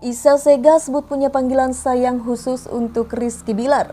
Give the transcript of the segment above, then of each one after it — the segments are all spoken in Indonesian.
Icha Shega sebut punya panggilan sayang khusus untuk Rizky Billar.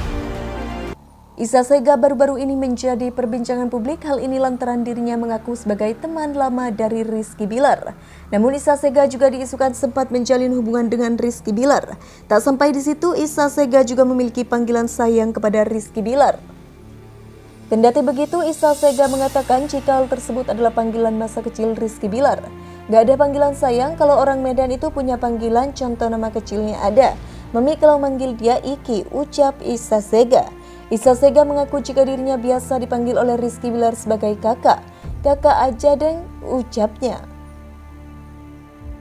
Icha Shega baru-baru ini menjadi perbincangan publik, hal ini lantaran dirinya mengaku sebagai teman lama dari Rizky Billar. Namun Icha Shega juga diisukan sempat menjalin hubungan dengan Rizky Billar. Tak sampai di situ, Icha Shega juga memiliki panggilan sayang kepada Rizky Billar. Kendati begitu, Icha Shega mengatakan jika hal tersebut adalah panggilan masa kecil Rizky Billar. Gak ada panggilan sayang, kalau orang Medan itu punya panggilan, contoh nama kecilnya ada. Mami kalau manggil dia Iki, ucap Icha Shega. Icha Shega mengaku jika dirinya biasa dipanggil oleh Rizky Billar sebagai kakak. Kakak aja deng, ucapnya.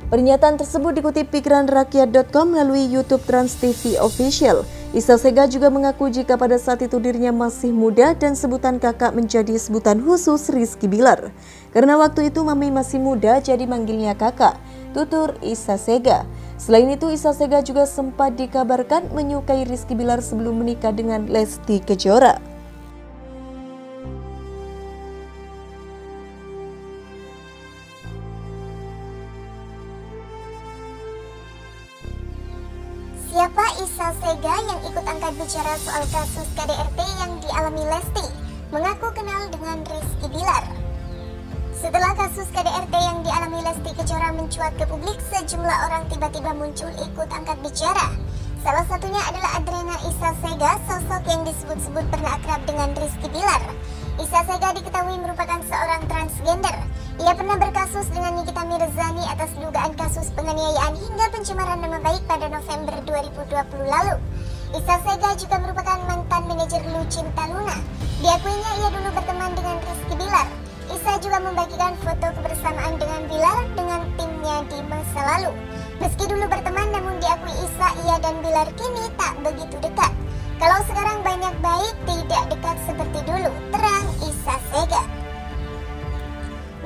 Pernyataan tersebut dikutip PikiranRakyat.com melalui YouTube TransTV Official. Icha Shega juga mengaku jika pada saat itu dirinya masih muda dan sebutan kakak menjadi sebutan khusus Rizky Billar. Karena waktu itu mami masih muda jadi manggilnya kakak, tutur Icha Shega. Selain itu, Icha Shega juga sempat dikabarkan menyukai Rizky Billar sebelum menikah dengan Lesti Kejora. Siapa Icha Shega yang ikut angkat bicara soal kasus KDRT yang dialami Lesti? Mengaku kenal dengan Rizky Billar. Setelah kasus KDRT yang dialami Lesti Kejora mencuat ke publik, sejumlah orang tiba-tiba muncul ikut angkat bicara. Salah satunya adalah Adrena Icha Shega, sosok yang disebut-sebut pernah akrab dengan Rizky Billar. Icha Shega diketahui merupakan seorang transgender. Ia pernah berkasus dengan Nikita Mirzani atas dugaan kasus penganiayaan hingga pencemaran nama baik pada November 2020 lalu. Icha Shega juga merupakan mantan manajer Lucinta Luna. Diakuinya ia dulu berteman dengan Rizky Billar. Icha juga membagikan foto kebersamaan dengan Billar dengan timnya di masa lalu. Meski dulu berteman, namun diakui Icha, ia dan Billar kini tak begitu dekat. Kalau sekarang banyak baik, tidak dekat seperti dulu, terang Icha Shega.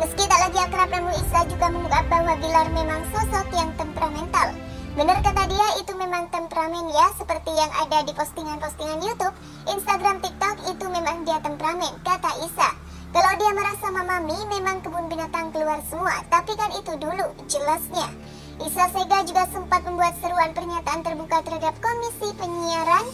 Meski tak lagi akrab, namun Icha juga mengungkap bahwa Billar memang sosok yang temperamental. Benar kata dia, itu memang temperamen ya, seperti yang ada di postingan-postingan YouTube, Instagram, TikTok, itu memang dia temperamen, kata Icha. Kalau dia marah sama mami, memang kebun binatang keluar semua, tapi kan itu dulu, jelasnya. Icha Shega juga sempat membuat seruan pernyataan terbuka terhadap Komisi Penyiaran.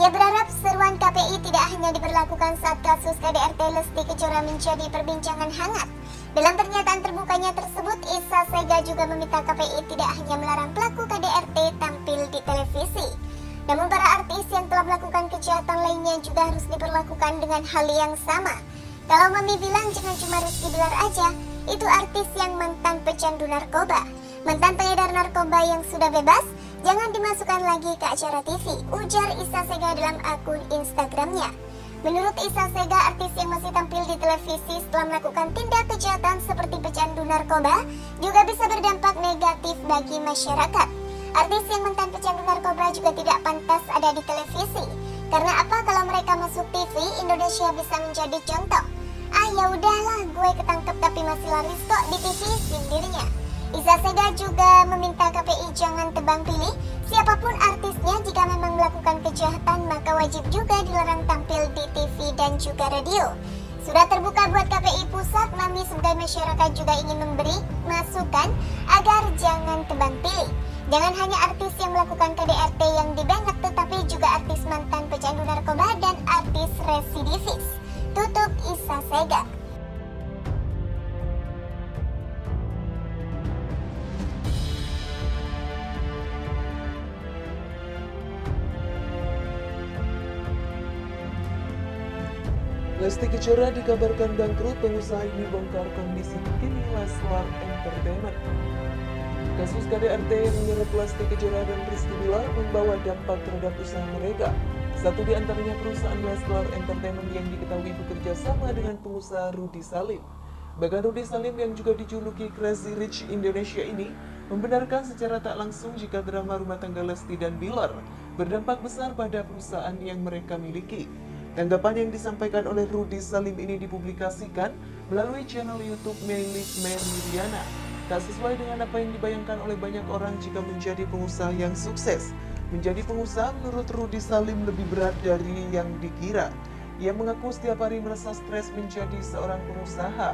Ia berharap seruan KPI tidak hanya diberlakukan saat kasus KDRT Lesti Kejora menjadi perbincangan hangat. Dalam pernyataan terbukanya tersebut, Icha Shega juga meminta KPI tidak hanya melarang pelaku KDRT tampil di televisi. Namun para artis yang telah melakukan kejahatan lainnya juga harus diperlakukan dengan hal yang sama. Kalau mami bilang jangan cuma Rizky Billar aja, itu artis yang mantan pecandu narkoba, mantan pengedar narkoba yang sudah bebas, jangan dimasukkan lagi ke acara TV, ujar Icha Shega dalam akun Instagramnya. Menurut Icha Shega, artis yang masih tampil di televisi setelah melakukan tindak kejahatan seperti pecandu narkoba juga bisa berdampak negatif bagi masyarakat. Artis yang mantan pecandu narkoba juga tidak pantas ada di televisi. Karena apa? Kalau mereka masuk TV, Indonesia bisa menjadi contoh. Ah ya udahlah, gue ketangkep tapi masih laris kok di TV, sindirnya. Icha Shega juga meminta KPI jangan tebang pilih siapapun artisnya, jika memang melakukan kejahatan maka wajib juga dilarang tampil di TV dan juga radio. Sudah terbuka buat KPI pusat, mami sebagai masyarakat juga ingin memberi masukan agar jangan tebang pilih. Jangan hanya artis yang melakukan KDRT yang dibentak, tetapi juga artis mantan pecandu narkoba dan artis residivis, tutup Icha Shega. Lesti Kejora dikabarkan bangkrut, pengusaha ini bongkar kondisi terkini Lesti Entertainment. Kasus KDRT yang menyeret Lesti Kejora dan Rizky Billar membawa dampak terhadap usaha mereka. Satu di antaranya perusahaan Lesti Entertainment yang diketahui bekerja sama dengan pengusaha Rudy Salim. Bahkan Rudy Salim yang juga dijuluki Crazy Rich Indonesia ini membenarkan secara tak langsung jika drama rumah tangga Lesti dan Billar berdampak besar pada perusahaan yang mereka miliki. Tanggapan yang disampaikan oleh Rudy Salim ini dipublikasikan melalui channel YouTube milik Meridiana. Tak sesuai dengan apa yang dibayangkan oleh banyak orang jika menjadi pengusaha yang sukses. Menjadi pengusaha menurut Rudy Salim lebih berat dari yang dikira. Ia mengaku setiap hari merasa stres menjadi seorang pengusaha.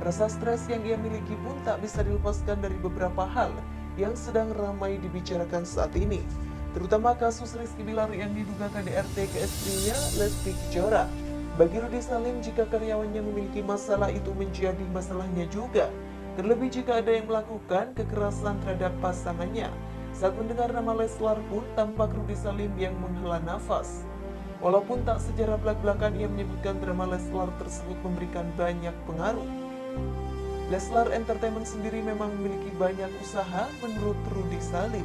Rasa stres yang ia miliki pun tak bisa dilepaskan dari beberapa hal yang sedang ramai dibicarakan saat ini, terutama kasus Rizky Billar yang diduga KDRT ke istrinya Lesti Kejora. Bagi Rudy Salim, jika karyawannya memiliki masalah, itu menjadi masalahnya juga, terlebih jika ada yang melakukan kekerasan terhadap pasangannya. Saat mendengar nama Leslar pun tampak Rudy Salim yang menghela nafas. Walaupun tak sejarah belak-belakan, ia menyebutkan drama Leslar tersebut memberikan banyak pengaruh. Lesti Entertainment sendiri memang memiliki banyak usaha menurut Rudy Salim.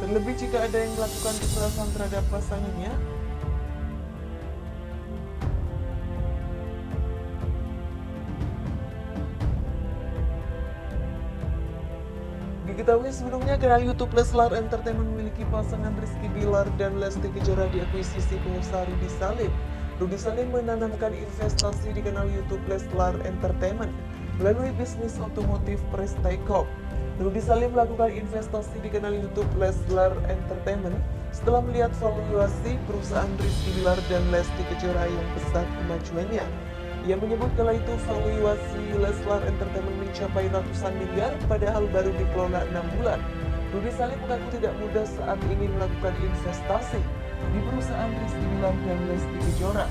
Terlebih jika ada yang melakukan kekerasan terhadap pasangannya. Diketahui sebelumnya kanal YouTube Lesti Entertainment memiliki pasangan Rizky Billar dan Lesti Kejora diakuisisi pengusaha Rudy Salim. Rudy Salim menanamkan investasi di kanal YouTube Lesti Entertainment melalui bisnis otomotif Prestaikop. Rudy Salim melakukan investasi di kanal YouTube Lesti Entertainment setelah melihat valuasi perusahaan Rizky Billar dan Lesti Kejora yang pesat kemajuannya. Ia menyebut kala itu valuasi Lesti Entertainment mencapai ratusan miliar, padahal baru dikelola 6 bulan. Rudy Salim mengaku tidak mudah saat ingin melakukan investasi di perusahaan Rizky Billar dan Lesti Kejora,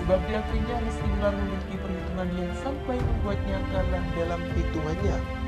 sebab diakuinya Rizky Billar memiliki perhitungan yang sampai membuatnya kalah dalam hitungannya.